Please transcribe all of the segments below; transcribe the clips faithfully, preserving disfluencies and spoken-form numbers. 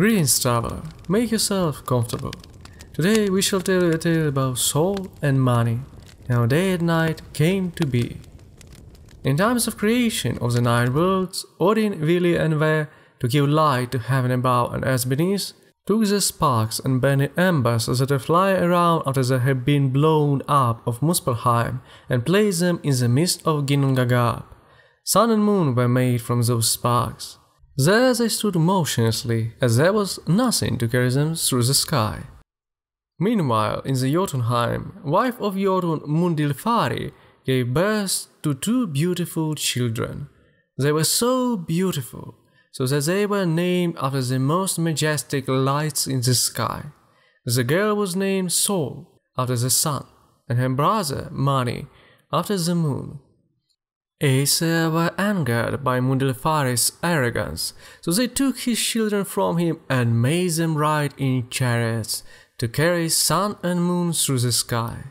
Greetings, traveler. Make yourself comfortable. Today we shall tell you a tale about Sol and Mani, and how day and night came to be. In times of creation of the nine worlds, Odin, Vili and Ve, to give light to heaven above and earth beneath, took the sparks and burning embers that would fly around after they had been blown up of Muspelheim and placed them in the midst of Ginnungagap. Sun and moon were made from those sparks. There they stood motionlessly, as there was nothing to carry them through the sky. Meanwhile, in the Jotunheim, wife of Jotun Mundilfari gave birth to two beautiful children. They were so beautiful, so that they were named after the most majestic lights in the sky. The girl was named Sol, after the sun, and her brother, Mani, after the moon. Aesir were angered by Mundilfari's arrogance, so they took his children from him and made them ride in chariots to carry sun and moon through the sky.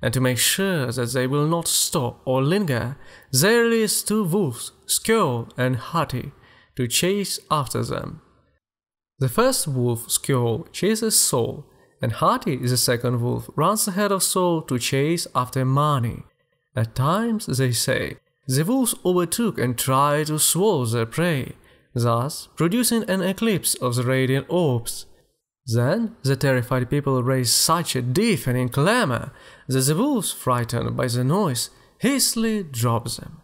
And to make sure that they will not stop or linger, they released two wolves, Skoll and Hati, to chase after them. The first wolf, Skoll, chases Sol, and Hati, the second wolf, runs ahead of Sol to chase after Mani. At times, they say, the wolves overtook and tried to swallow their prey, thus producing an eclipse of the radiant orbs. Then the terrified people raised such a deafening clamor that the wolves, frightened by the noise, hastily dropped them.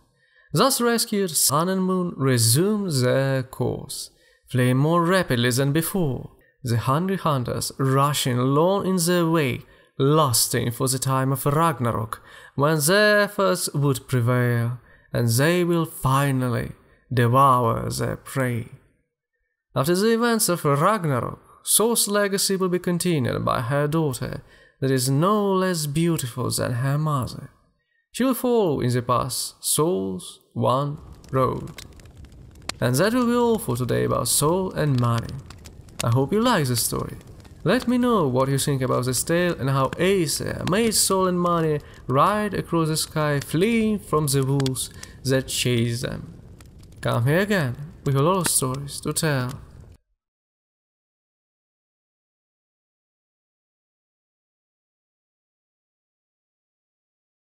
Thus rescued, sun and moon resumed their course, fleeing more rapidly than before, the hungry hunters rushing long in their wake, lusting for the time of Ragnarok, when their efforts would prevail, and they will finally devour their prey. After the events of Ragnarok, Sol's legacy will be continued by her daughter, that is no less beautiful than her mother. She will follow in the path Sol's one road. And that will be all for today about Sol and Mani. I hope you like this story. Let me know what you think about this tale and how Aesir made Sol and Mani ride across the sky fleeing from the wolves that chased them. Come here again with a lot of stories to tell.